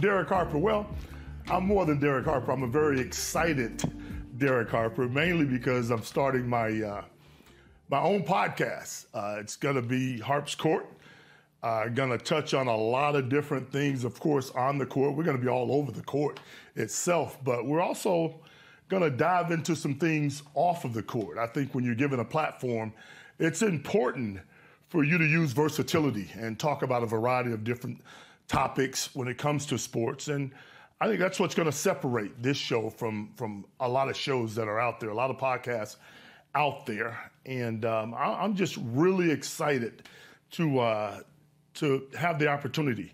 Derek Harper. Well, I'm more than Derek Harper. I'm a very excited Derek Harper, mainly because I'm starting my my own podcast. It's going to be Harp's Court. Going to touch on a lot of different things, of course, on the court. We're going to be all over the court itself, but we're also going to dive into some things off of the court. I think when you're given a platform, it's important for you to use versatility and talk about a variety of different topics when it comes to sports. And I think that's what's going to separate this show from a lot of shows that are out there, a lot of podcasts out there. And I'm just really excited to have the opportunity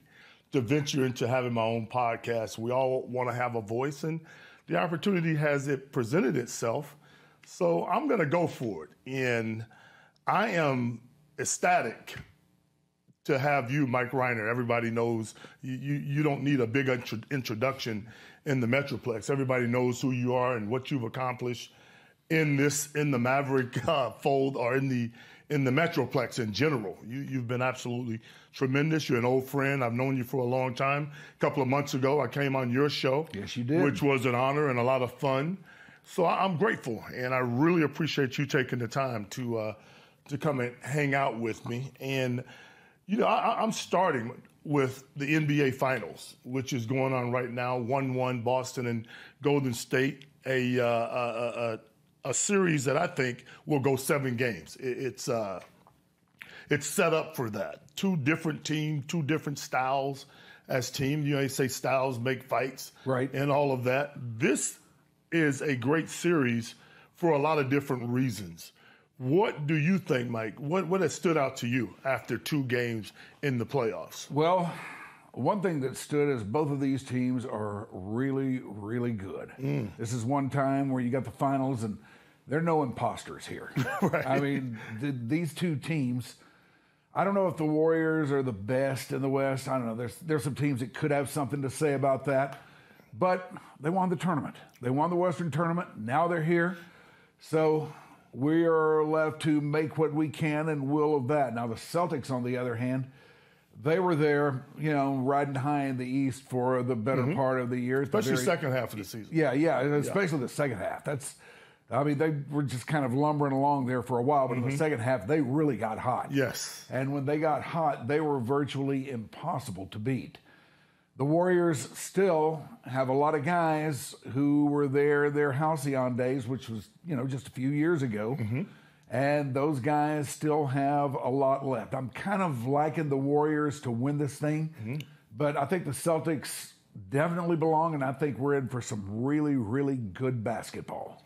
to venture into having my own podcast. We all want to have a voice, and the opportunity has it presented itself. So I'm going to go for it. And I am ecstatic to have you, Mike Rhyner. Everybody knows you don't need a big introduction in the Metroplex. Everybody knows who you are and what you've accomplished in the Maverick fold, or in the Metroplex in general. You've been absolutely tremendous. You're an old friend. I've known you for a long time. A couple of months ago, I came on your show. Yes, you did. Which was an honor and a lot of fun. So I'm grateful, and I really appreciate you taking the time to come and hang out with me. And you know, I'm starting with the NBA Finals, which is going on right now, 1-1 Boston and Golden State, a series that I think will go 7 games. It's set up for that. Two different teams, two different styles as teams. You know, they say styles make fights, right, and all of that. This is a great series for a lot of different reasons. What do you think, Mike? What has stood out to you after 2 games in the playoffs? Well, one thing that stood is both of these teams are really, really good. Mm. This is one time where you got the finals and there are no imposters here. Right. I mean, these two teams, I don't know if the Warriors are the best in the West. I don't know. There's some teams that could have something to say about that. But they won the tournament. They won the Western tournament. Now they're here. So we are left to make what we can and will of that. Now, the Celtics, on the other hand, they were there, you know, riding high in the East for the better part of the year. Especially the second half of the season. Yeah, especially the second half. I mean, they were just kind of lumbering along there for a while, but in the second half, they really got hot. Yes. And when they got hot, they were virtually impossible to beat. The Warriors still have a lot of guys who were their halcyon days, which was, you know, just a few years ago. And those guys still have a lot left. I'm kind of liking the Warriors to win this thing, but I think the Celtics definitely belong, and I think we're in for some really, really good basketball.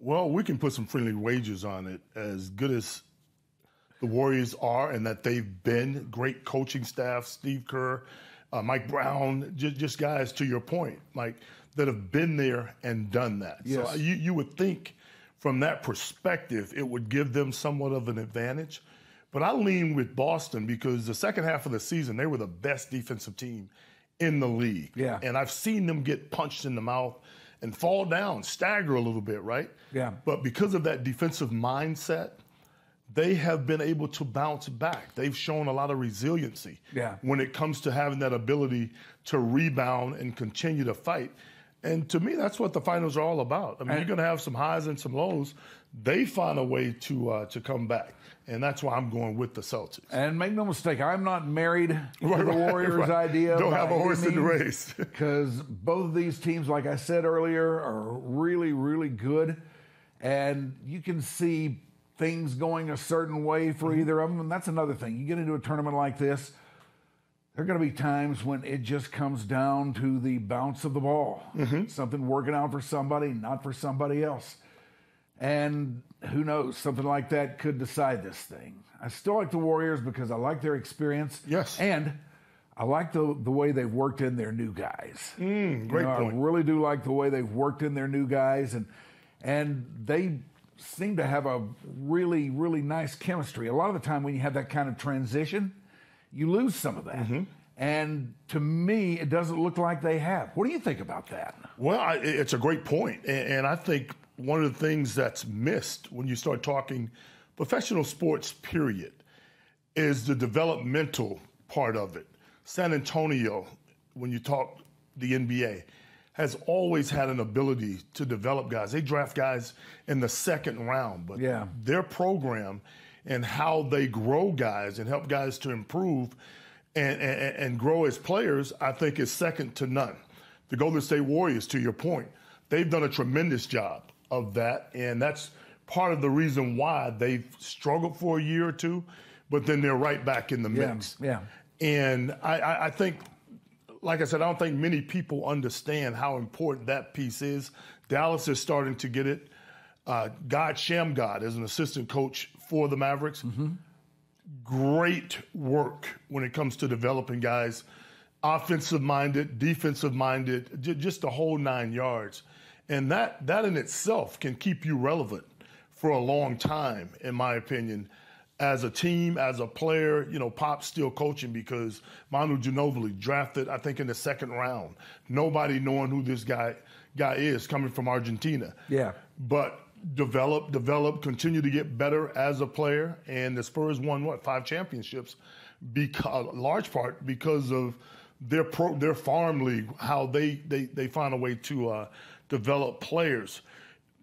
Well, we can put some friendly wagers on it. As good as the Warriors are and that they've been, great coaching staff, Steve Kerr, Mike Brown, just guys, to your point, Mike, that have been there and done that. Yes. So you would think from that perspective it would give them somewhat of an advantage. But I lean with Boston because the second half of the season, they were the best defensive team in the league. Yeah. And I've seen them get punched in the mouth and fall down, stagger a little bit, right? Yeah. But because of that defensive mindset, they have been able to bounce back. They've shown a lot of resiliency when it comes to having that ability to rebound and continue to fight. And to me, that's what the finals are all about. I mean, you're going to have some highs and some lows. They find a way to come back. And that's why I'm going with the Celtics. And make no mistake, I'm not married to the Warriors' idea. Don't have a horse in the race. Because both of these teams, like I said earlier, are really, really good. And you can see things going a certain way for either of them. And that's another thing. You get into a tournament like this, there are going to be times when it just comes down to the bounce of the ball. Something working out for somebody, not for somebody else. And who knows, something like that could decide this thing. I still like the Warriors because I like their experience. Yes. And I like the way they've worked in their new guys. Great point. I really do like the way they've worked in their new guys. And they seem to have a really, really nice chemistry. A lot of the time when you have that kind of transition, you lose some of that. And to me, it doesn't look like they have. What do you think about that? Well, it's a great point. And I think one of the things that's missed when you start talking professional sports, period, is the developmental part of it. San Antonio, when you talk the NBA has always had an ability to develop guys. They draft guys in the second round, but their program and how they grow guys and help guys to improve and grow as players, I think is second to none. The Golden State Warriors, to your point, they've done a tremendous job of that, and that's part of the reason why they've struggled for a year or two, but then they're right back in the mix. And I think, like I said, I don't think many people understand how important that piece is. Dallas is starting to get it. God Shammgod is an assistant coach for the Mavericks. Great work when it comes to developing guys, offensive-minded, defensive-minded, just the whole 9 yards. And that in itself can keep you relevant for a long time, in my opinion, as a team, as a player. You know, Pop's still coaching because Manu Ginobili drafted, I think, in the second round. Nobody knowing who this guy is, coming from Argentina. But develop, continue to get better as a player. And the Spurs won, what, 5 championships, because, large part because of their farm league, how they find a way to develop players.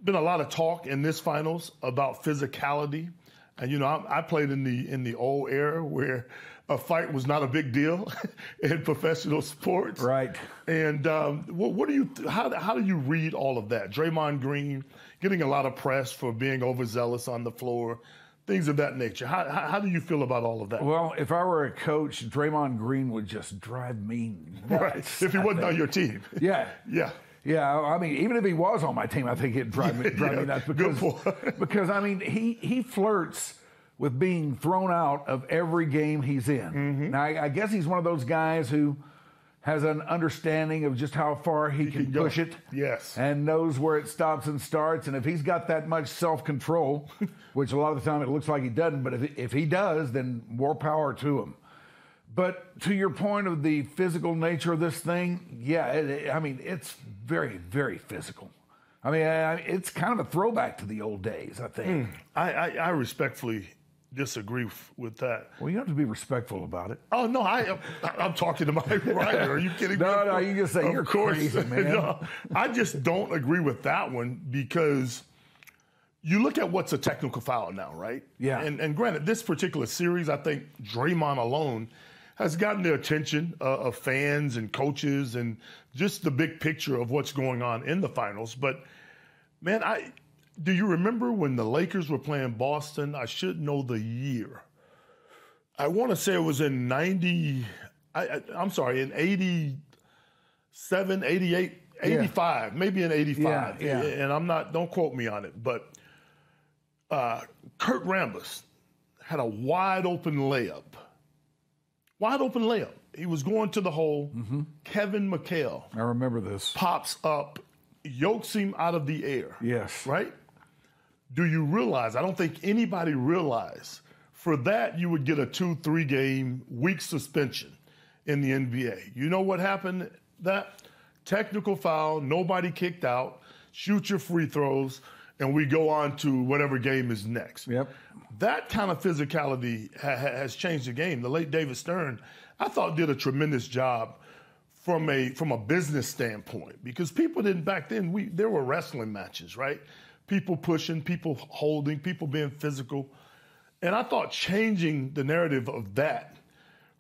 Been a lot of talk in this finals about physicality. And, you know, I played in the old era where a fight was not a big deal in professional sports. And what do you how do you read all of that? Draymond Green getting a lot of press for being overzealous on the floor, things of that nature. How do you feel about all of that? Well, if I were a coach, Draymond Green would just drive me nuts. If he wasn't on your team. Yeah, I mean, even if he was on my team, I think it'd drive me nuts because I mean, he flirts with being thrown out of every game he's in. Now, I guess he's one of those guys who has an understanding of just how far he can push it. And knows where it stops and starts. And if he's got that much self-control, which a lot of the time it looks like he doesn't, but if he does, then more power to him. But to your point of the physical nature of this thing, I mean, it's very, very physical. I mean, it's kind of a throwback to the old days, I think. I respectfully disagree with that. Well, you have to be respectful about it. Oh, no, I'm talking to Mike Rhyner. Are you kidding me? No, you can say you're crazy, man. I just don't agree with that one because you look at what's a technical foul now, right? And granted, this particular series, I think Draymond alone has gotten the attention of fans and coaches and just the big picture of what's going on in the finals. But, man, do you remember when the Lakers were playing Boston? I should know the year. I want to say it was in in 87, 88, 85, maybe in 85. And don't quote me on it, but Kurt Rambis had a wide open layup. He was going to the hole. Kevin McHale. I remember this. Pops up, yokes him out of the air. Right? Do you realize? I don't think anybody realized. For that, you would get a 2-3 game week suspension in the NBA. You know what happened? That technical foul, nobody kicked out, shoot your free throws, and we go on to whatever game is next. That kind of physicality has changed the game. The late David Stern, I thought, did a tremendous job from a business standpoint because people didn't back then. There were wrestling matches, right? People pushing, people holding, people being physical, and I thought changing the narrative of that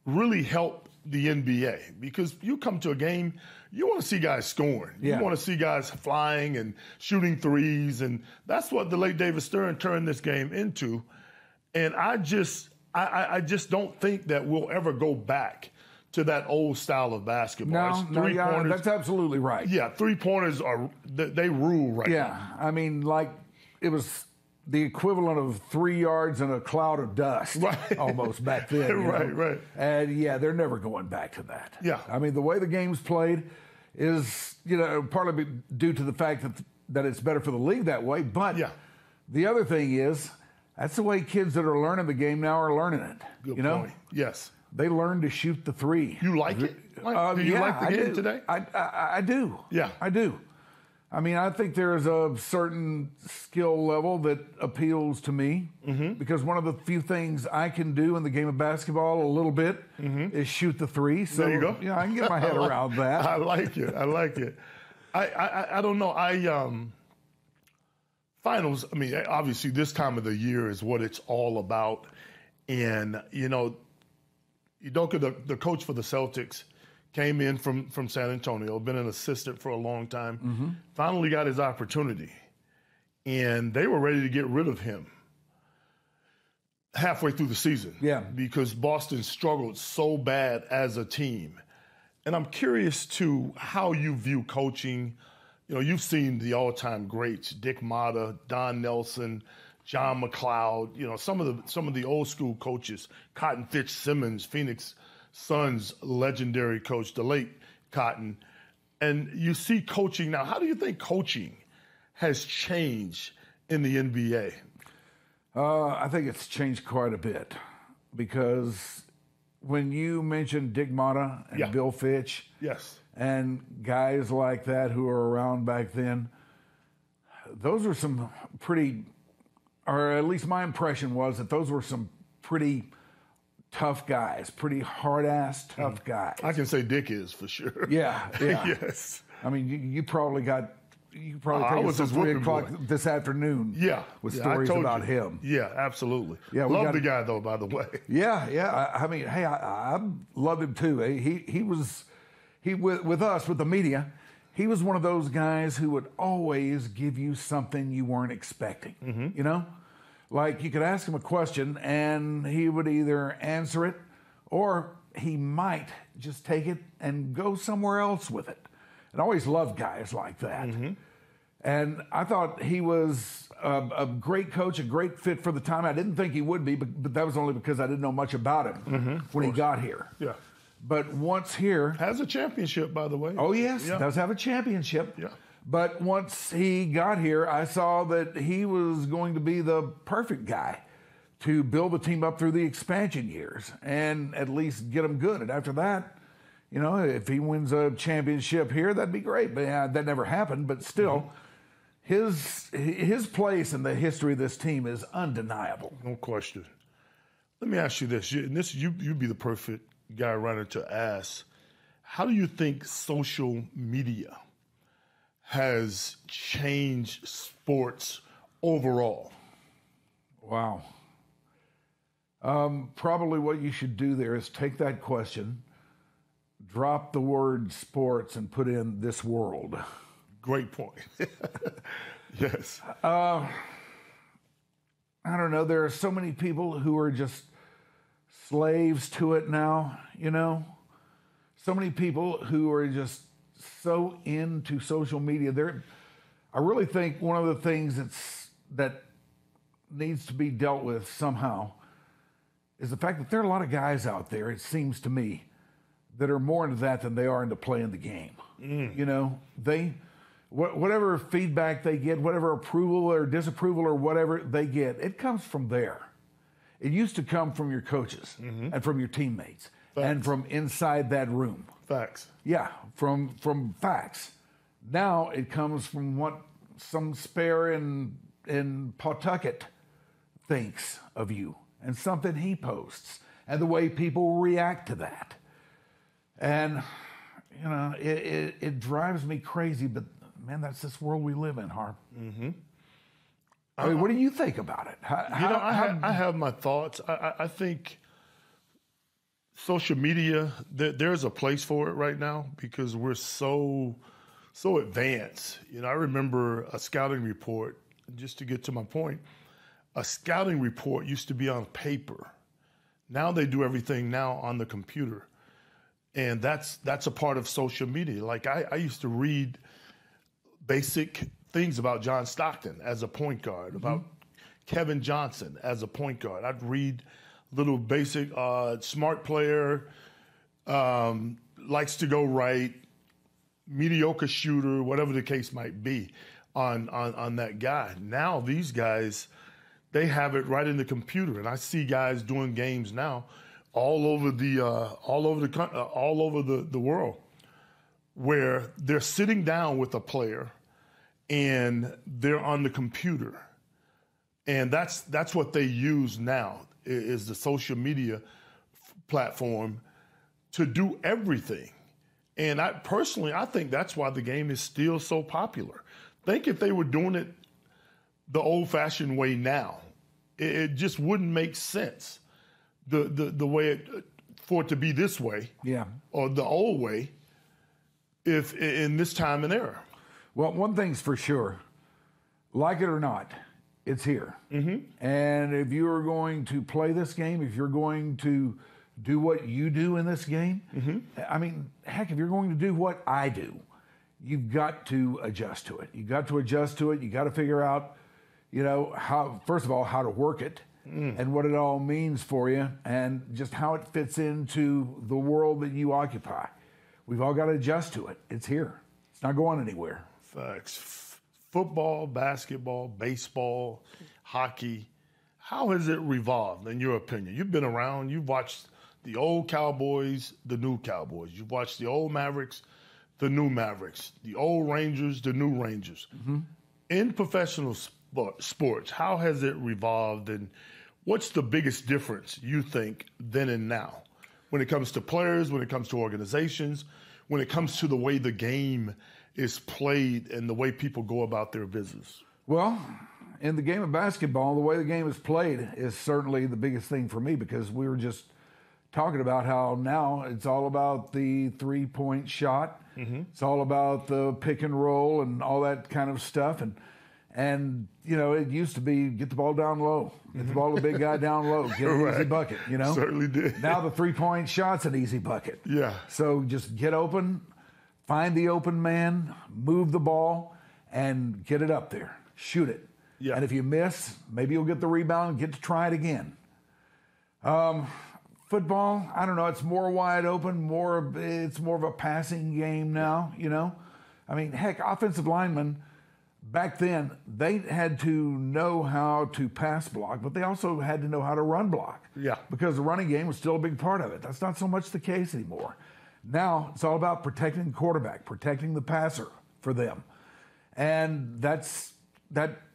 really helped the NBA because you come to a game, you want to see guys scoring. You want to see guys flying and shooting threes, and that's what the late David Stern turned this game into. And I just don't think that we'll ever go back to that old style of basketball. No, that's absolutely right. Three-pointers, they rule right now. I mean, like, it was the equivalent of 3 yards in a cloud of dust, almost back then. And they're never going back to that. I mean, the way the game's played is, you know, partly due to the fact that it's better for the league that way. But the other thing is, that's the way kids that are learning the game now are learning it. Good point. Yes. They learn to shoot the three. You like it? Do you like the game today? I do. Yeah, I do. I mean, I think there is a certain skill level that appeals to me because one of the few things I can do in the game of basketball a little bit is shoot the three. So, there you go. I can get my head around that. I like it. I like it. I don't know. Finals, I mean, obviously this time of the year is what it's all about. And, you know, Udoka, the coach for the Celtics, came in from San Antonio, been an assistant for a long time, finally got his opportunity. And they were ready to get rid of him halfway through the season. Yeah. Because Boston struggled so bad as a team. And I'm curious to how you view coaching. You know, you've seen the all-time greats, Dick Motta, Don Nelson, John McLeod, you know, some of the old school coaches, Cotton Fitzsimmons, Phoenix Suns legendary coach, the late Cotton, and you see coaching now. How do you think coaching has changed in the NBA? I think it's changed quite a bit because when you mentioned Dick Motta and Bill Fitch and guys like that who were around back then, those are some pretty, or at least my impression was that those were some pretty tough guys, pretty hard-ass tough guys. I can say Dick is for sure. Yeah, yeah. Yes. I mean, you probably got, you probably I was his 3 o'clock boy this afternoon. Yeah, with stories about you. Him. Yeah, absolutely. Yeah, love the guy though, by the way. Yeah, yeah. I mean, hey, I love him too. He was, he with us, with the media, he was one of those guys who would always give you something you weren't expecting. You know. Like, you could ask him a question, and he would either answer it, or he might just take it and go somewhere else with it. And I always loved guys like that. And I thought he was a great coach, a great fit for the time. I didn't think he would be, but that was only because I didn't know much about him when he got here. Yeah. But once here... Has a championship, by the way. Oh, yes. Yeah. Does have a championship. Yeah. But once he got here, I saw that he was going to be the perfect guy to build the team up through the expansion years and at least get them good. And after that, you know, if he wins a championship here, that'd be great. But that never happened. But still, his place in the history of this team is undeniable. No question. Let me ask you this. You'd be the perfect guy runner to ask. How do you think social media has changed sports overall? Wow. Probably what you should do there is take that question, drop the word sports, and put in this world. Great point. Yes. I don't know. There are so many people who are just slaves to it now, you know? So many people who are just so into social media. There, I really think one of the things that needs to be dealt with somehow is the fact that there are a lot of guys out there, it seems to me, that are more into that than they are into playing the game. You know, they, whatever feedback they get, whatever approval or disapproval or whatever they get, it comes from there. It used to come from your coaches and from your teammates. Facts. And from inside that room. Facts. Yeah, from facts. Now it comes from what some spare in Pawtucket thinks of you and something he posts and the way people react to that. And, you know, it drives me crazy, but, man, that's this world we live in, Harp. I mean, what do you think about it? I have my thoughts. I think... Social media, there's a place for it right now because we're so advanced. You know, I remember a scouting report, just to get to my point, a scouting report used to be on paper. Now they do everything now on the computer. And that's a part of social media. Like I used to read basic things about John Stockton as a point guard, about Kevin Johnson as a point guard. I'd read little basic, smart player, likes to go right, mediocre shooter, whatever the case might be, on that guy. Now these guys, they have it right in the computer, and I see guys doing games now all over the world, where they're sitting down with a player, and they're on the computer. And that's what they use now, is the social media platform to do everything. And I personally, I think that's why the game is still so popular. Think if they were doing it the old-fashioned way now, it just wouldn't make sense. The way for it to be this way, yeah, or the old way, if in this time and era. Well, one thing's for sure, like it or not, it's here. Mm-hmm. And if you are going to play this game, if you're going to do what you do in this game, mm-hmm. I mean, heck, if you're going to do what I do, you've got to adjust to it. You've got to adjust to it. You've got to figure out, you know, how, first of all, how to work it and what it all means for you and just how it fits into the world that you occupy. We've all got to adjust to it. It's here. It's not going anywhere. Facts. Football, basketball, baseball, hockey. How has it revolved, in your opinion? You've been around. You've watched the old Cowboys, the new Cowboys. You've watched the old Mavericks, the new Mavericks. The old Rangers, the new Rangers. Mm-hmm. In professional sports, how has it revolved, and what's the biggest difference, you think, then and now? When it comes to players, when it comes to organizations, when it comes to the way the game is played and the way people go about their business? Well, in the game of basketball, the way the game is played is certainly the biggest thing for me, because we were just talking about how now it's all about the three-point shot. Mm-hmm. It's all about the pick and roll and all that kind of stuff. And you know, it used to be get the ball down low, get the ball to the big guy down low, get an easy bucket, you know? Certainly did. Now the three-point shot's an easy bucket. Yeah. So just get open, find the open man, move the ball, and get it up there. Shoot it. Yeah. And if you miss, maybe you'll get the rebound and get to try it again. Football, I don't know, it's more wide open, it's more of a passing game now, you know? I mean, heck, offensive linemen, back then, they had to know how to pass block, but they also had to know how to run block. Yeah. Because the running game was still a big part of it. That's not so much the case anymore. Now, it's all about protecting the quarterback, protecting the passer for them. And that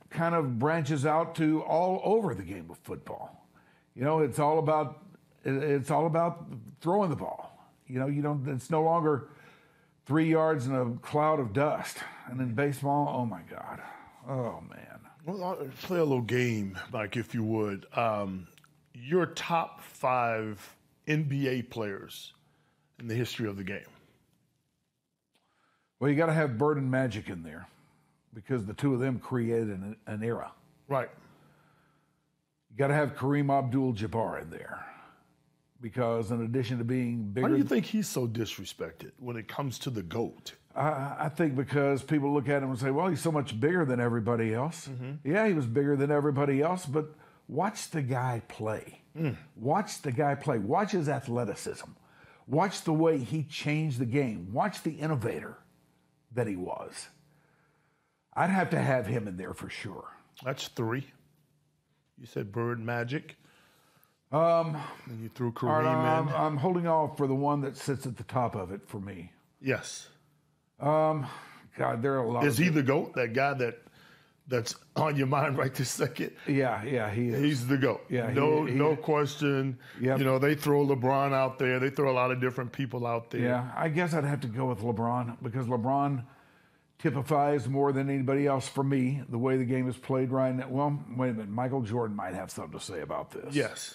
kind of branches out to all over the game of football. You know, it's all about throwing the ball. You know, it's no longer 3 yards in a cloud of dust. And then baseball, oh, my God. Oh, man. Well, I'll play a little game, Mike, if you would. Your top five NBA players in the history of the game. Well, you got to have Bird and Magic in there because the two of them created an era. Right. You got to have Kareem Abdul-Jabbar in there. Because in addition to being bigger... Why do you think he's so disrespected when it comes to the GOAT? I think because people look at him and say, well, he's so much bigger than everybody else. Mm-hmm. Yeah, he was bigger than everybody else, but watch the guy play. Mm. Watch the guy play. Watch his athleticism. Watch the way he changed the game. Watch the innovator that he was. I'd have to have him in there for sure. That's three. You said Bird, Magic. And you threw Kareem in. I'm holding off for the one that sits at the top of it for me. Yes. God, there are a lot. Is he the GOAT? That guy that's on your mind right this second. Yeah, he is. He's the GOAT. Yeah, no question. Yep. You know, they throw LeBron out there. They throw a lot of different people out there. Yeah, I guess I'd have to go with LeBron because LeBron typifies more than anybody else for me the way the game is played right now. Well, wait a minute. Michael Jordan might have something to say about this. Yes.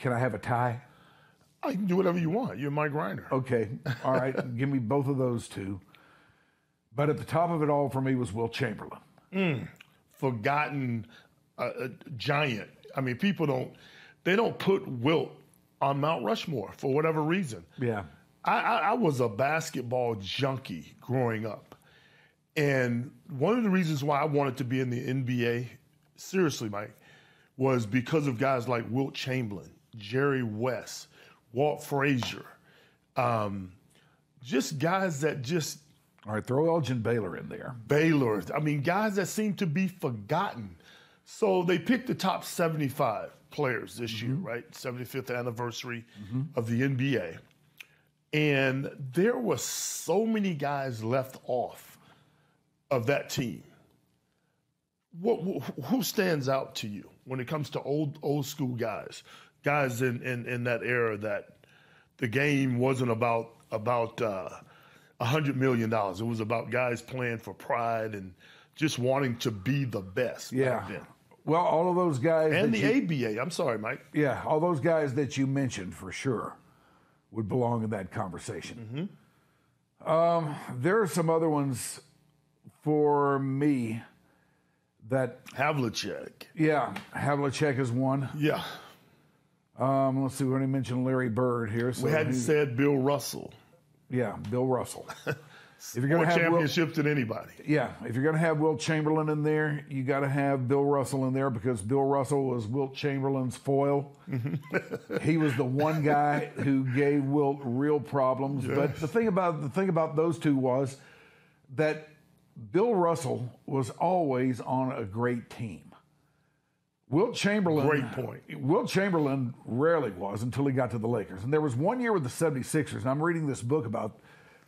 Can I have a tie? I can do whatever you want. You're Mike Rhyner. Okay. All right. Give me both of those two. But at the top of it all for me was Wilt Chamberlain. Forgotten a giant. I mean, people don't put Wilt on Mount Rushmore for whatever reason. Yeah. I was a basketball junkie growing up. And one of the reasons why I wanted to be in the NBA, seriously, Mike, was because of guys like Wilt Chamberlain, Jerry West, Walt Frazier, just guys that just... All right, throw Elgin Baylor in there. Baylor. I mean, guys that seem to be forgotten. So they picked the top 75 players this year, right? 75th anniversary of the NBA. And there were so many guys left off of that team, who stands out to you when it comes to old school guys in that era that the game wasn't about $100 million. It was about guys playing for pride and just wanting to be the best. Yeah. Back then. Well, all of those guys. And the ABA. I'm sorry, Mike. Yeah. All those guys that you mentioned for sure would belong in that conversation. Mm-hmm. There are some other ones for me that. Havlicek. Yeah. Havlicek is one. Yeah. Let's see. We already mentioned Larry Bird here. So we hadn't said Bill Russell. Yeah, Bill Russell. If you're going to have championships than anybody. Yeah, if you're going to have Wilt Chamberlain in there, you got to have Bill Russell in there because Bill Russell was Wilt Chamberlain's foil. He was the one guy who gave Wilt real problems. Yes. But the thing about those two was that Bill Russell was always on a great team. Wilt Chamberlain. Great point. Wilt Chamberlain rarely was until he got to the Lakers. And there was one year with the 76ers, and I'm reading this book about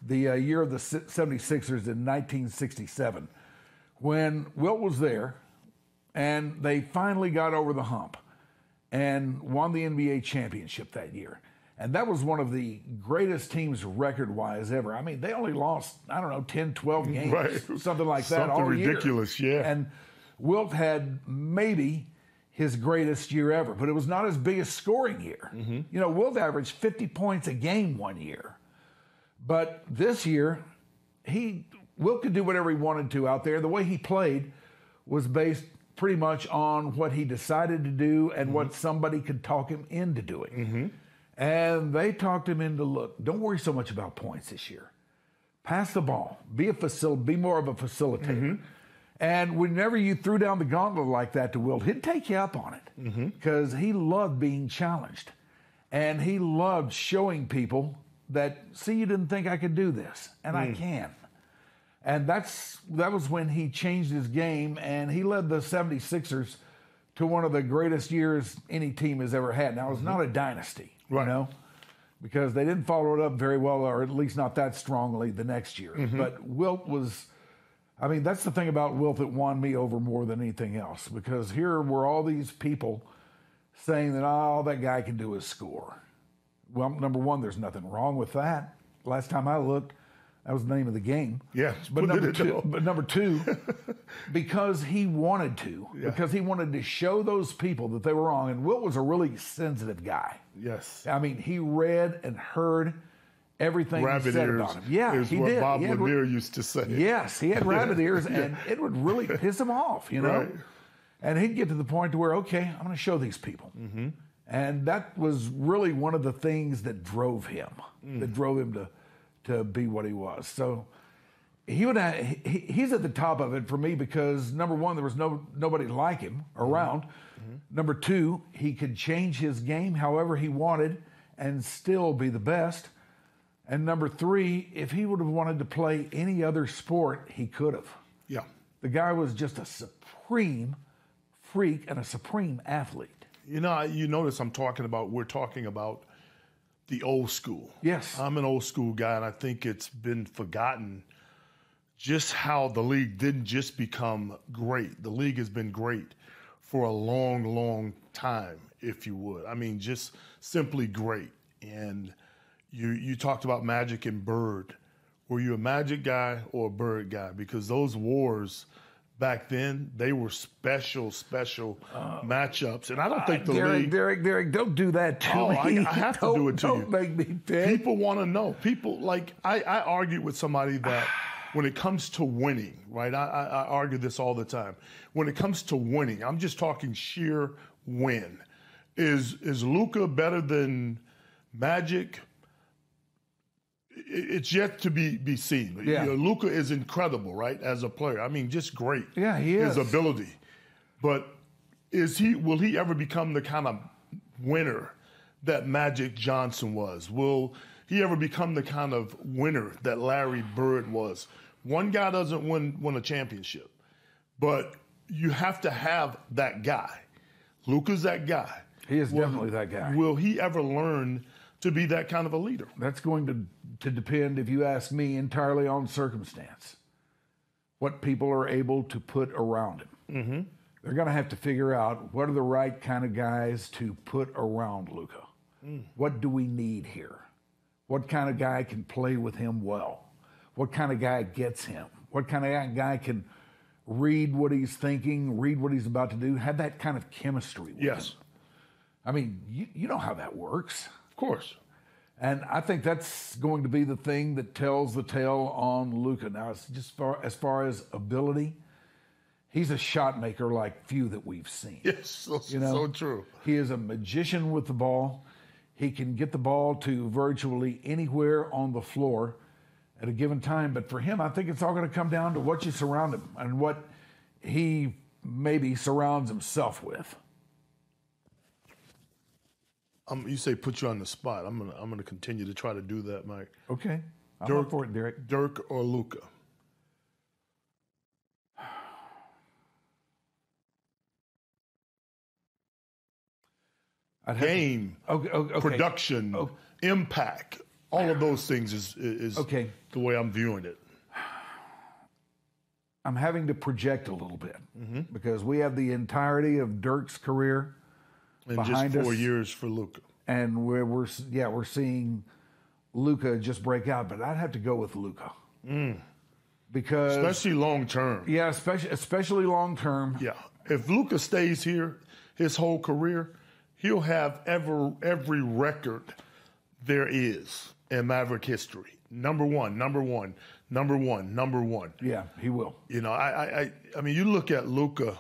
the year of the 76ers in 1967, when Wilt was there, and they finally got over the hump and won the NBA championship that year. And that was one of the greatest teams record-wise ever. I mean, they only lost, I don't know, 10, 12 games, right. Something like that all year. Something ridiculous, yeah. And Wilt had maybe his greatest year ever, but it was not his biggest scoring year. Mm-hmm. You know, Wilt averaged 50 points a game one year. But this year, Wilt could do whatever he wanted to out there. The way he played was based pretty much on what he decided to do and mm-hmm. what somebody could talk him into doing. Mm-hmm. And they talked him into, look, don't worry so much about points this year. Pass the ball. Be more of a facilitator. Mm-hmm. And whenever you threw down the gauntlet like that to Wilt, he'd take you up on it because mm-hmm. he loved being challenged. And he loved showing people that, see, you didn't think I could do this, and I can. And that was when he changed his game, and he led the 76ers to one of the greatest years any team has ever had. Now, it's mm-hmm. not a dynasty, right. You know, because they didn't follow it up very well, or at least not that strongly the next year. Mm-hmm. But Wilt was... I mean, that's the thing about Wilt that won me over more than anything else, because here were all these people saying that all that guy can do is score. Well, number one, there's nothing wrong with that. Last time I looked, that was the name of the game. Yeah. But number two, because he wanted to, yeah. because he wanted to show those people that they were wrong. And Wilt was a really sensitive guy. Yes. I mean, he read and heard everything rabbit he said ears about him. Yeah, is he what did. Bob Lanier used to say. Yes, he had rabbit ears, and yeah. it would really piss him off, you know. Right. And he'd get to the point to where, okay, I'm going to show these people. Mm-hmm. And that was really one of the things that drove him to be what he was. So he's at the top of it for me because, number one, there was nobody like him around. Mm-hmm. Number two, he could change his game however he wanted and still be the best. And number three, if he would have wanted to play any other sport, he could have. Yeah. The guy was just a supreme freak and a supreme athlete. You know, you notice we're talking about the old school. Yes. I'm an old school guy, and I think it's been forgotten just how the league didn't just become great. The league has been great for a long, long time, if you would. I mean, just simply great. And... You talked about Magic and Bird. Were you a Magic guy or a Bird guy? Because those wars back then, they were special matchups. And I don't think the league... Derek, don't do that to me. I have to do it to you. Don't make me think. People want to know. People, like, I argue with somebody that when it comes to winning, right? I argue this all the time. When it comes to winning, I'm just talking sheer win. Is Luka better than Magic? It's yet to be seen. Yeah. You know, Luka is incredible, right, as a player. I mean, just great. Yeah, he is. His ability. But will he ever become the kind of winner that Magic Johnson was? Will he ever become the kind of winner that Larry Bird was? One guy doesn't win a championship, but you have to have that guy. Luka's that guy. He is definitely that guy. Will he ever learn to be that kind of a leader? That's going to depend, if you ask me, entirely on circumstance. what people are able to put around him. Mm-hmm. They're going to have to figure out what are the right kind of guys to put around Luka. Mm. What do we need here? What kind of guy can play with him well? What kind of guy gets him? What kind of guy can read what he's thinking, read what he's about to do, have that kind of chemistry with yes. him? I mean, you know how that works. Of course. And I think that's going to be the thing that tells the tale on Luka. Now, it's just as far as ability, he's a shot maker like few that we've seen. Yes, so true. He is a magician with the ball. He can get the ball to virtually anywhere on the floor at a given time. But for him, I think it's all going to come down to what you surround him and what he maybe surrounds himself with. You say put you on the spot. I'm gonna continue to try to do that, Mike. Okay, I'm up for it, Derek. Dirk or Luka? Game, okay. Production, okay. Impact. All of those things is okay. The way I'm viewing it. I'm having to project a little bit because we have the entirety of Dirk's career. And behind just 4 years for Luka. And we're seeing Luka just break out, but I'd have to go with Luka. Mm. Because especially long term. Yeah, especially long term. Yeah. If Luka stays here his whole career, he'll have every record there is in Maverick history. Number one. Yeah, he will. You know, I mean, you look at Luka,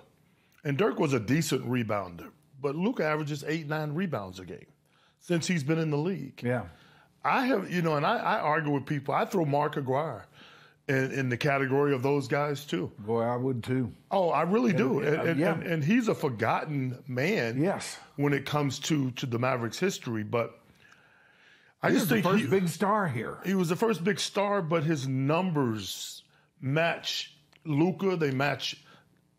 and Dirk was a decent rebounder. But Luka averages 8-9 rebounds a game since he's been in the league. Yeah. I have, and I argue with people. I throw Mark Aguirre in the category of those guys, too. Boy, I would, too. Oh, I really do. And he's a forgotten man when it comes to the Mavericks' history. But I just think he was the first big star here. He was the first big star, but his numbers match Luka. They match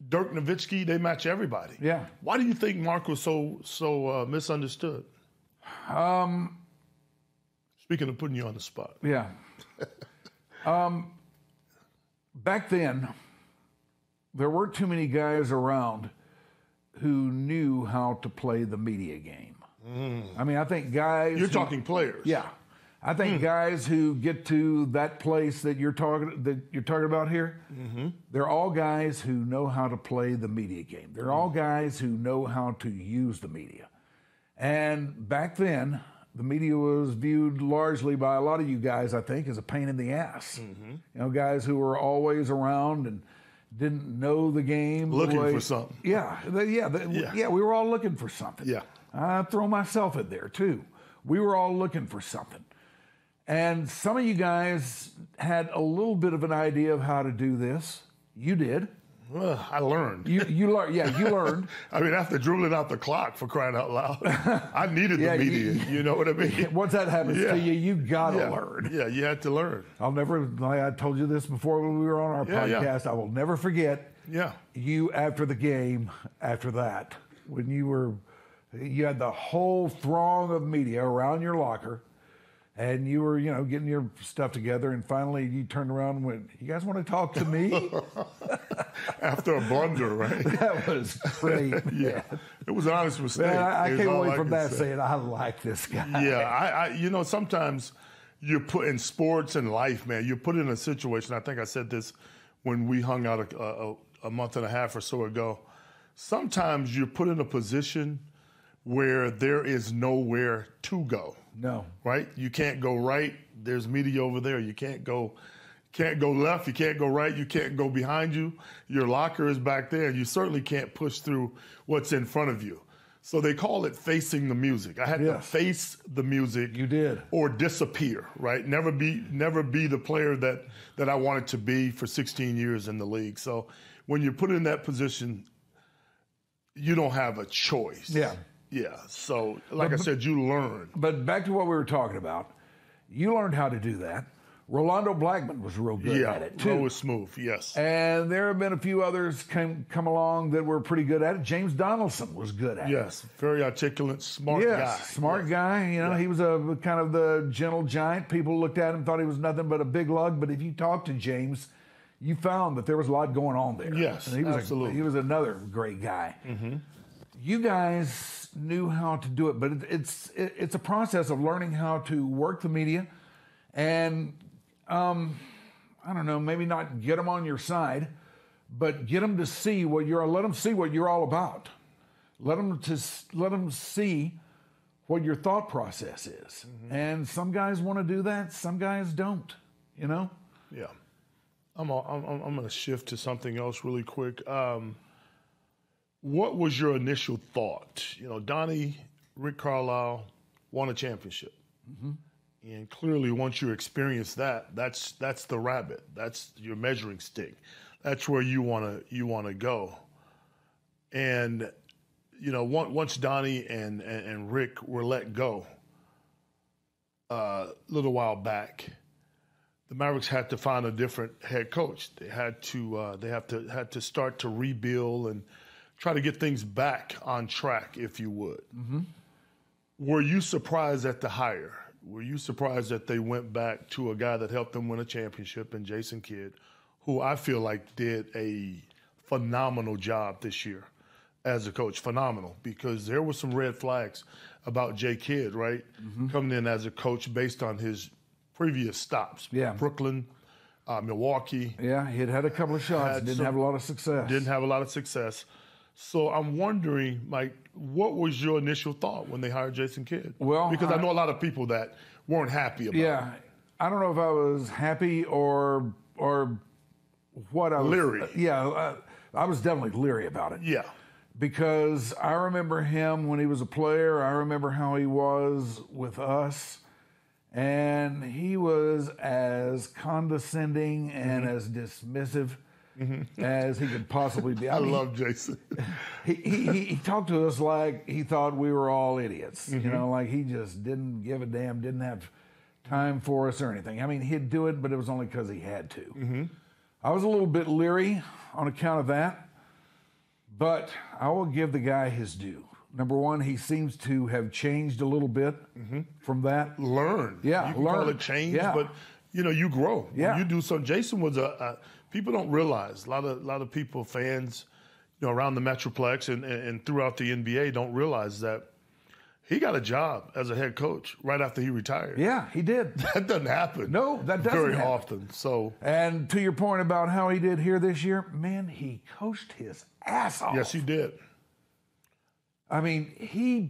Dirk Nowitzki, they match everybody. Yeah. Why do you think Mark was so misunderstood? Speaking of putting you on the spot. Yeah. Back then, there weren't too many guys around who knew how to play the media game. Mm. I mean, I think guys... You're talking players. Yeah. I think guys who get to that place that you're talking about here, they're all guys who know how to play the media game. They're all guys who know how to use the media. And back then, the media was viewed largely by a lot of you guys, I think, as a pain in the ass. Mm-hmm. Guys who were always around and didn't know the game. Looking for something. Yeah, we were all looking for something. Yeah, I throw myself in there, too. We were all looking for something. And some of you guys had a little bit of an idea of how to do this. You did. Well, I learned. You learned. I mean, after dribbling out the clock, for crying out loud, I needed the media. You know what I mean? Once that happens to you, you got to learn. Yeah, you had to learn. I told you this before when we were on our podcast. I will never forget you after the game, after that, when you had the whole throng of media around your locker. And you were, getting your stuff together, and finally you turned around and went, "You guys want to talk to me?" After a blunder, right? That was great. Yeah, it was an honest mistake. Well, I came away from that saying, "I like this guy." Yeah, I sometimes you're put in sports and life, man. You're put in a situation. I think I said this when we hung out a month and a half or so ago. Sometimes you're put in a position where there is nowhere to go. No. Right? You can't go right. There's media over there. You can't go left. You can't go right. You can't go behind you. Your locker is back there. You certainly can't push through what's in front of you. So they call it facing the music. I had to face the music. You did. Or disappear, right? Never be the player that I wanted to be for 16 years in the league. So when you're put in that position, you don't have a choice. Yeah. Yeah, so I said, you learn. But back to what we were talking about, you learned how to do that. Rolando Blackman was real good at it, too. Yeah, was smooth, yes. And there have been a few others come along that were pretty good at it. James Donaldson was good at it. Yes, very articulate, smart guy. Smart guy. He was a kind of the gentle giant. People looked at him, thought he was nothing but a big lug. But if you talked to James, you found that there was a lot going on there. Yes, and he was absolutely. He was another great guy. Mm-hmm. You guys knew how to do it, but it's a process of learning how to work the media and, I don't know, maybe not get them on your side, but get them to see what you're, let them see what you're all about. Let them see what your thought process is. Mm-hmm. And some guys want to do that. Some guys don't, you know? Yeah. I'm going to shift to something else really quick. What was your initial thought? You know, Donnie, Rick Carlisle won a championship. Mm-hmm. And clearly once you experience that, that's the rabbit. That's your measuring stick. That's where you want to go. And you know, once Donnie and Rick were let go a little while back, the Mavericks had to find a different head coach. They had to had to start to rebuild and try to get things back on track, if you would. Mm-hmm. Were you surprised at the hire? Were you surprised that they went back to a guy that helped them win a championship and Jason Kidd, who I feel like did a phenomenal job this year? As a coach, phenomenal, because there were some red flags about Jay Kidd, right? Mm-hmm. Coming in as a coach based on his previous stops. Yeah. Brooklyn, Milwaukee. Yeah, he had a couple of shots, didn't have a lot of success. Didn't have a lot of success. So I'm wondering, Mike, what was your initial thought when they hired Jason Kidd? Well, because I know a lot of people that weren't happy about it. I don't know if I was happy or what I was. Leery. I was definitely leery about it. Yeah. Because I remember him when he was a player. I remember how he was with us. And he was as condescending and as dismissive as he could possibly be. I mean, love Jason. He talked to us like he thought we were all idiots. Mm-hmm. You know, like he just didn't give a damn, didn't have time for us or anything. I mean, he'd do it, but it was only because he had to. Mm-hmm. I was a little bit leery on account of that. But I will give the guy his due. Number one, he seems to have changed a little bit from that. Learn. Yeah, you learn. You call it change, but you know, you grow. Yeah. When you do something. Jason was people don't realize, a lot of people, fans, you know, around the Metroplex and throughout the NBA don't realize that he got a job as a head coach right after he retired. Yeah, he did. That doesn't happen. No, that doesn't very happen. Often. So. And to your point about how he did here this year, man, he coached his ass off. Yes, he did. I mean,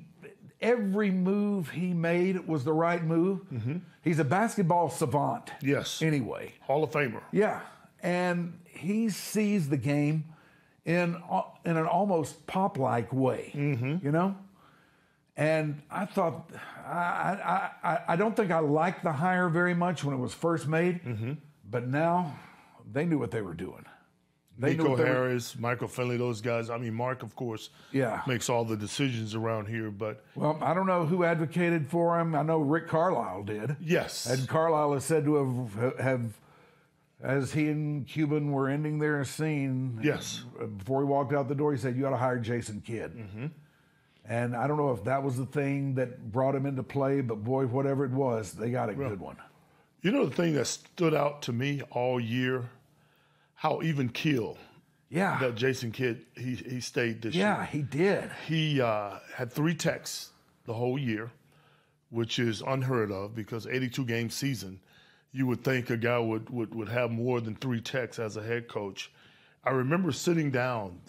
every move he made was the right move. Mm-hmm. He's a basketball savant. Yes. Anyway. Hall of Famer. Yeah. And he sees the game in an almost pop-like way, you know? And I thought, I don't think I liked the hire very much when it was first made, but now they knew what they were doing. Nico Harris, Michael Finley, those guys. I mean, Mark, of course, makes all the decisions around here. But well, I don't know who advocated for him. I know Rick Carlisle did. Yes. And Carlisle is said to have as he and Cuban were ending their scene. Yes. Before he walked out the door, he said, "You ought to hire Jason Kidd." Mm-hmm. And I don't know if that was the thing that brought him into play, but boy, whatever it was, they got a good one. You know the thing that stood out to me all year? How even keel that Jason Kidd, he stayed this year. Yeah, he did. He had 3 techs the whole year, which is unheard of because 82-game season, you would think a guy would have more than 3 techs as a head coach. I remember sitting down,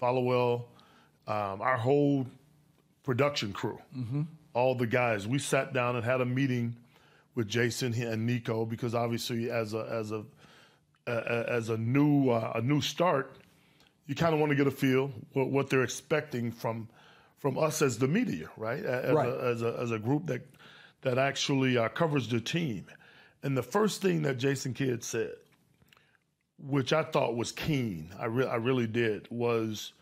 Folliwell, our whole production crew, all the guys. We sat down and had a meeting with Jason and Nico because obviously, as a new start, you kind of want to get a feel what they're expecting from us as the media, right? As a group that actually covers the team. And the first thing that Jason Kidd said, which I thought was keen, I really did, was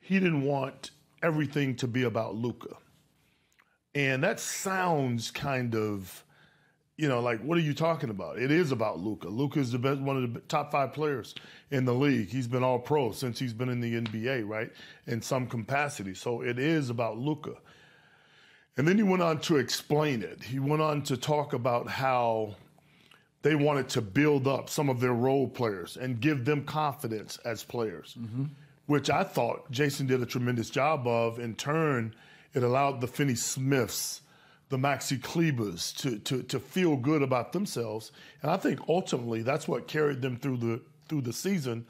he didn't want everything to be about Luka. And that sounds kind of, you know, like, what are you talking about? It is about Luka. Luka is one of the top 5 players in the league. He's been all pro since he's been in the NBA, right, in some capacity. So it is about Luka. And then he went on to explain it. He went on to talk about how they wanted to build up some of their role players and give them confidence as players, mm-hmm. which I thought Jason did a tremendous job of. In turn, it allowed the Finney Smiths, the Maxi Klebers to feel good about themselves. And I think ultimately that's what carried them through the season,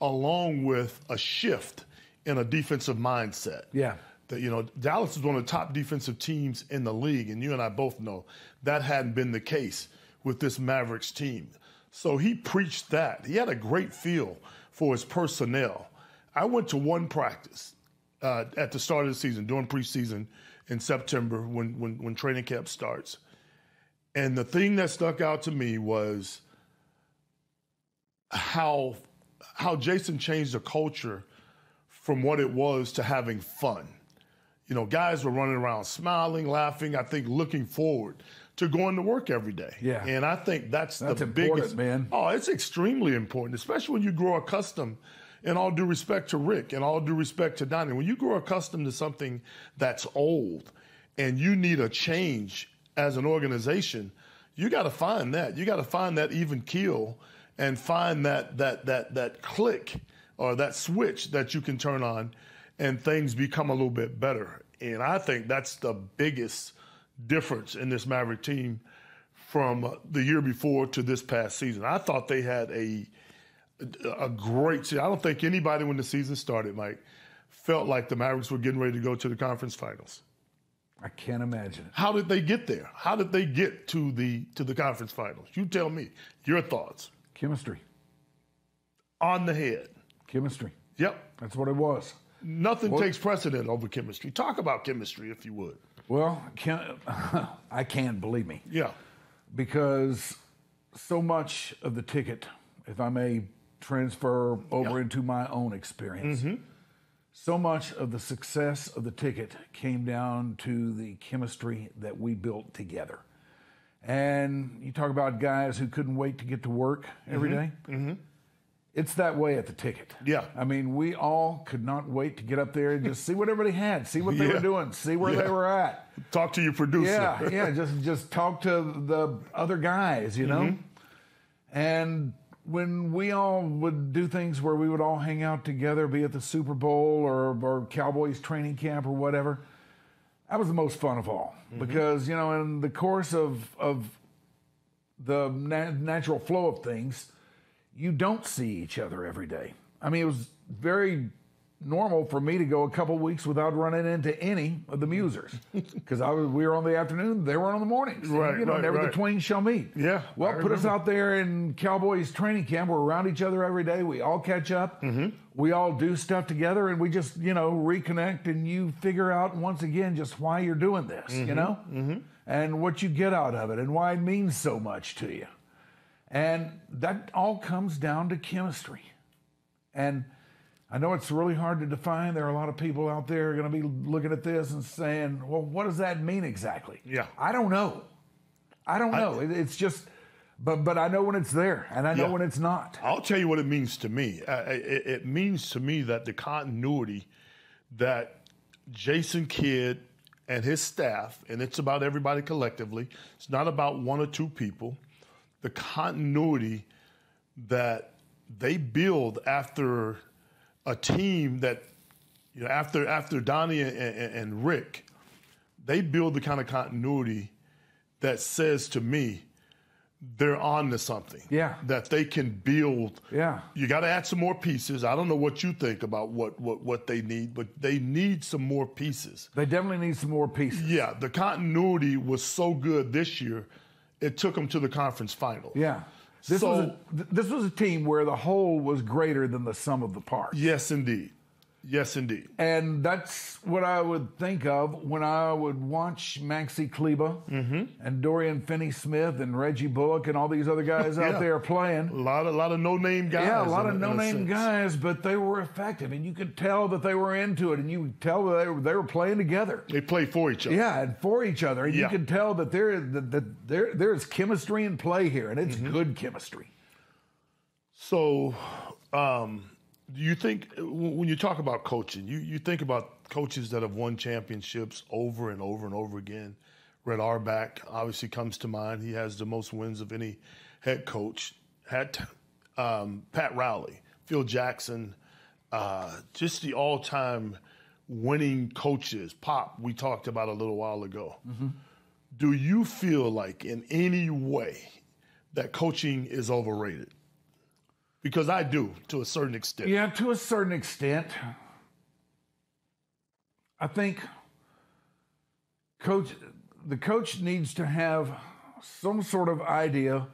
along with a shift in a defensive mindset. Yeah. That, you know, Dallas is one of the top defensive teams in the league, and you and I both know that hadn't been the case with this Mavericks team. So he preached that. He had a great feel for his personnel. I went to one practice at the start of the season, during preseason in September when training camp starts. And the thing that stuck out to me was how Jason changed the culture from what it was to having fun. You know, guys were running around smiling, laughing, I think looking forward to going to work every day. Yeah. And I think that's the biggest, man. Oh, it's extremely important, especially when you grow accustomed, and all due respect to Rick and all due respect to Donnie, when you grow accustomed to something that's old and you need a change as an organization, you got to find that. You got to find that even keel and find that click or that switch that you can turn on, and things become a little bit better. And I think that's the biggest difference in this Maverick team from the year before to this past season. I thought they had a great season. I don't think anybody when the season started, Mike, felt like the Mavericks were getting ready to go to the conference finals. I can't imagine it. How did they get there? How did they get to the conference finals? You tell me your thoughts. Chemistry. On the head. Chemistry. Yep. That's what it was. Nothing takes precedent over chemistry. Talk about chemistry, if you would. Well, I can, believe me. Yeah. Because so much of the ticket, if I may transfer over into my own experience, mm-hmm. so much of the success of the ticket came down to the chemistry that we built together. And you talk about guys who couldn't wait to get to work every mm-hmm. day. Mm-hmm. It's that way at the ticket. Yeah. I mean, we all could not wait to get up there and just see what everybody had, see what they were doing, see where they were at. Talk to your producer. Yeah, yeah, just talk to the other guys, you know? Mm-hmm. And when we all would do things where we would all hang out together, be at the Super Bowl or Cowboys training camp or whatever, that was the most fun of all. Mm-hmm. Because, you know, in the course of the natural flow of things, you don't see each other every day. I mean, it was very normal for me to go a couple weeks without running into any of the Musers, because we were on the afternoon, they were on the mornings. Right, you know, never the twain shall meet. Yeah. Well, put us out there in Cowboys training camp. We're around each other every day. We all catch up. Mm-hmm. We all do stuff together, and we just, you know, reconnect, and you figure out once again just why you're doing this, mm-hmm. you know, mm-hmm. and what you get out of it and why it means so much to you. And that all comes down to chemistry. And I know it's really hard to define. There are a lot of people out there going to be looking at this and saying, well, what does that mean exactly? Yeah. I don't know. It's just, but I know when it's there, and I know when it's not. I'll tell you what it means to me. It means to me that the continuity that Jason Kidd and his staff, and it's about everybody collectively, it's not about one or two people, the continuity that they build after a team that, you know, after Donnie and Rick, they build the kind of continuity that says to me they're on to something. Yeah. That they can build. Yeah. You got to add some more pieces. I don't know what you think about what they need, but they need some more pieces. They definitely need some more pieces. Yeah. The continuity was so good this year, it took them to the conference final. Yeah. This was a team where the whole was greater than the sum of the parts. Yes, indeed. Yes, indeed. And that's what I would think of when I would watch Maxi Kleber mm-hmm. and Dorian Finney Smith and Reggie Bullock and all these other guys out there playing. A lot of no-name guys. Yeah, a lot of no-name guys, but they were effective, and you could tell that they were into it, and you could tell that they were playing together. They play for each other. Yeah, and for each other, and you could tell that there's chemistry in play here, and it's mm-hmm. good chemistry. So, do you think, when you talk about coaching, you think about coaches that have won championships over and over and over again? Red Auerbach obviously comes to mind. He has the most wins of any head coach, had Pat Riley, Phil Jackson, just the all-time winning coaches. Pop, we talked about a little while ago. Mm-hmm. Do you feel like in any way that coaching is overrated? Because I do, to a certain extent. Yeah, to a certain extent. I think the coach needs to have some sort of idea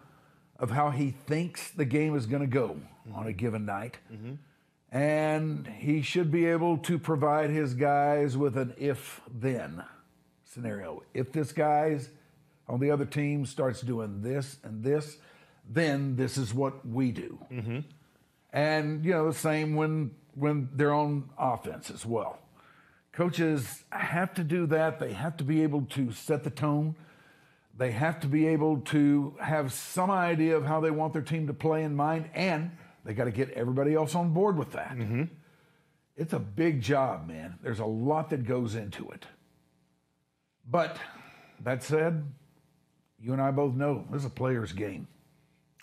of how he thinks the game is going to go mm-hmm. on a given night. Mm-hmm. And he should be able to provide his guys with an if-then scenario. If this guy's on the other team starts doing this and this, then this is what we do. Mm-hmm. And, you know, the same when they're on offense as well. Coaches have to do that. They have to be able to set the tone. They have to be able to have some idea of how they want their team to play in mind, and they got to get everybody else on board with that. Mm-hmm. It's a big job, man. There's a lot that goes into it. But that said, you and I both know this is a player's game.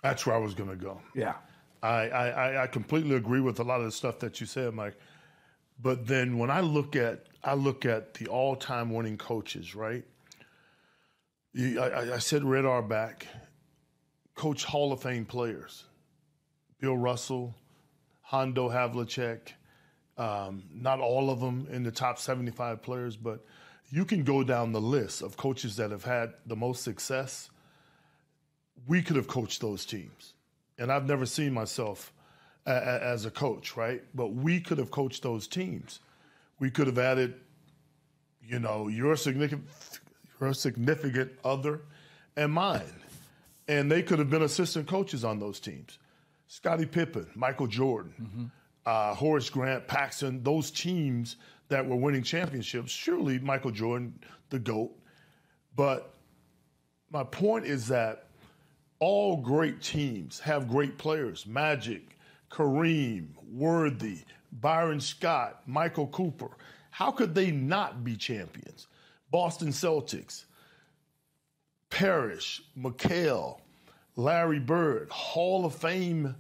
That's where I was going to go. Yeah. I completely agree with a lot of the stuff that you said, Mike. But then when I look at the all-time winning coaches, right? I said Red Auerbach, coach Hall of Fame players, Bill Russell, Hondo Havlicek, not all of them in the top 75 players, but you can go down the list of coaches that have had the most success. We could have coached those teams. And I've never seen myself as a coach, right? But we could have coached those teams. We could have added, you know, your significant other and mine. And they could have been assistant coaches on those teams. Scottie Pippen, Michael Jordan, mm-hmm. Horace Grant, Paxson, those teams that were winning championships. Surely Michael Jordan, the GOAT. But my point is that all great teams have great players. Magic, Kareem, Worthy, Byron Scott, Michael Cooper. How could they not be champions? Boston Celtics, Parrish, McHale, Larry Bird, Hall of Fame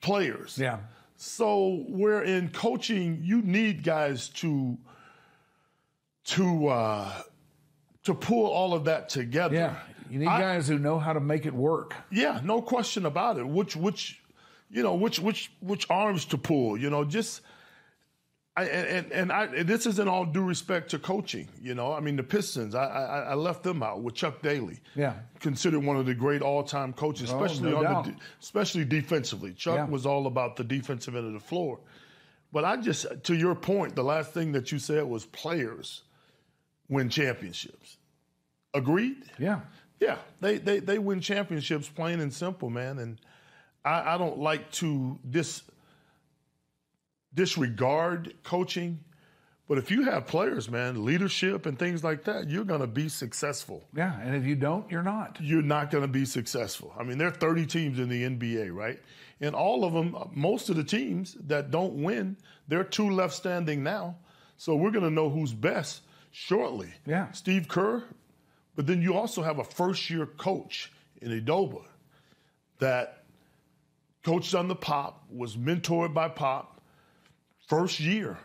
players. Yeah. So we're in coaching. You need guys to pull all of that together. Yeah. You need guys who know how to make it work. Yeah, no question about it. Which arms to pull? You know, this is in all due respect to coaching. You know, I mean the Pistons. I left them out with Chuck Daly. Yeah, considered one of the great all-time coaches, especially defensively. Chuck was all about the defensive end of the floor. But to your point, the last thing that you said was players win championships. Agreed? Yeah. Yeah, they win championships, plain and simple, man. And I don't like to disregard coaching, but if you have players, man, leadership and things like that, you're going to be successful. Yeah, and if you don't, you're not. You're not going to be successful. I mean, there are 30 teams in the NBA, right? And all of them, most of the teams that don't win, there are two left standing now. So we're going to know who's best shortly. Yeah. Steve Kerr. But then you also have a first-year coach in Idoba that coached under Pop, was mentored by Pop. First year,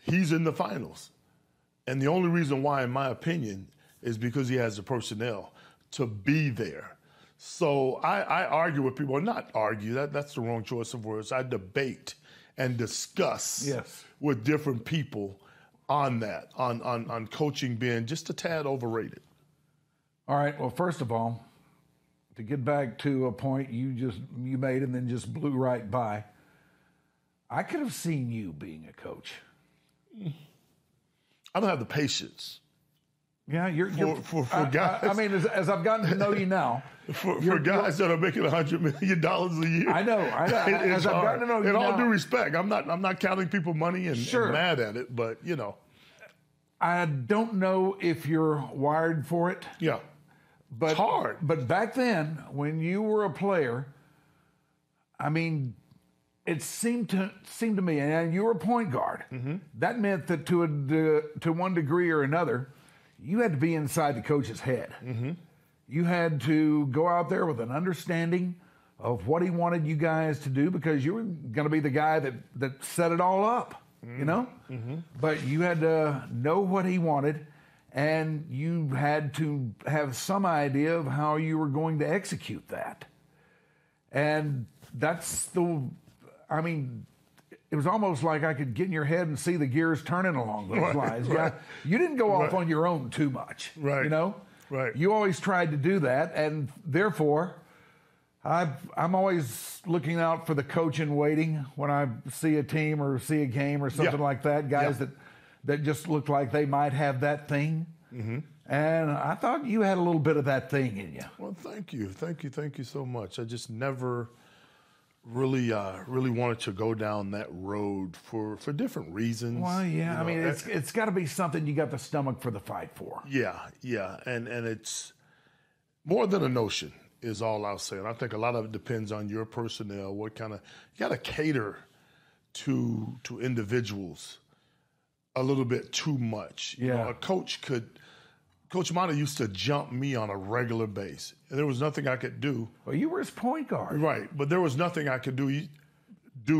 he's in the finals. And the only reason why, in my opinion, is because he has the personnel to be there. So I argue with people, not argue, that's the wrong choice of words. I debate and discuss with different people on that, on coaching being just a tad overrated. All right, well, first of all, to get back to a point you made and then just blew right by, I could have seen you being a coach. I don't have the patience. Yeah, you're for guys. I mean, as I've gotten to know you now. for guys that are making $100 million a year. I know. As I've gotten to know you now. In all due respect, I'm not counting people money and mad at it, but, you know. I don't know if you're wired for it. Yeah. But, it's hard. But back then, when you were a player, I mean, it seemed to me, and you were a point guard. Mm-hmm. That meant that to one degree or another, you had to be inside the coach's head. Mm-hmm. You had to go out there with an understanding of what he wanted you guys to do, because you were going to be the guy that set it all up, you know? Mm-hmm. But you had to know what he wanted, and you had to have some idea of how you were going to execute that. And that's it was almost like I could get in your head and see the gears turning along those lines. Right. You didn't go off on your own too much, you know? Right. You always tried to do that, and therefore, I'm always looking out for the coach in waiting when I see a team or see a game or something like that. Guys that just look like they might have that thing. Mm-hmm. And I thought you had a little bit of that thing in you. Well, thank you so much. I just never really wanted to go down that road for different reasons. Well, yeah, you know, it's got to be something you got the stomach for the fight for. Yeah, and it's more than a notion is all I'll say. And I think a lot of it depends on your personnel, you got to cater to individuals a little bit too much. You know, a coach Coach Mata used to jump me on a regular basis. There was nothing I could do. Well, you were his point guard. Right, but there was nothing I could do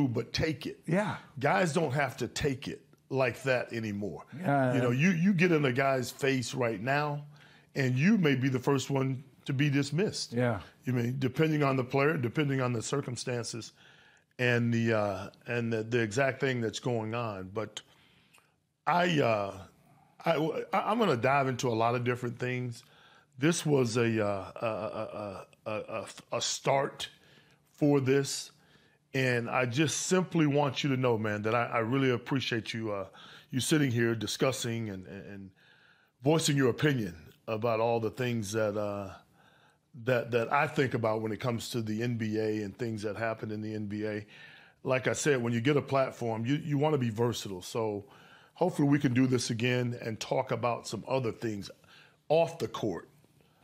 but take it. Yeah. Guys don't have to take it like that anymore. You know, you get in a guy's face right now, and you may be the first one to be dismissed. Yeah. You mean, depending on the player, depending on the circumstances, and the exact thing that's going on. But I'm going to dive into a lot of different things. This was a start for this, and I just simply want you to know, man, that I really appreciate you sitting here discussing and voicing your opinion about all the things that I think about when it comes to the NBA and things that happen in the NBA. Like I said, when you get a platform, you want to be versatile. So hopefully we can do this again and talk about some other things off the court.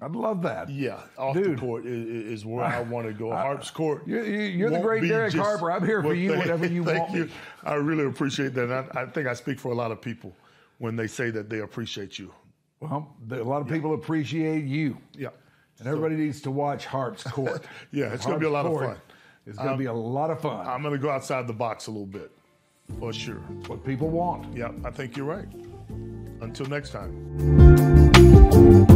I'd love that. Yeah, the court is where I want to go. Harp's Court. You're the great Derek Harper. I'm here for you whenever you want me. I really appreciate that. And I think I speak for a lot of people when they say that they appreciate you. Well, a lot of people appreciate you. Yeah. And everybody needs to watch Harp's Court. Yeah, it's going to be a lot of fun. It's going to be a lot of fun. I'm going to go outside the box a little bit, for sure. It's what people want. Yeah, I think you're right. Until next time.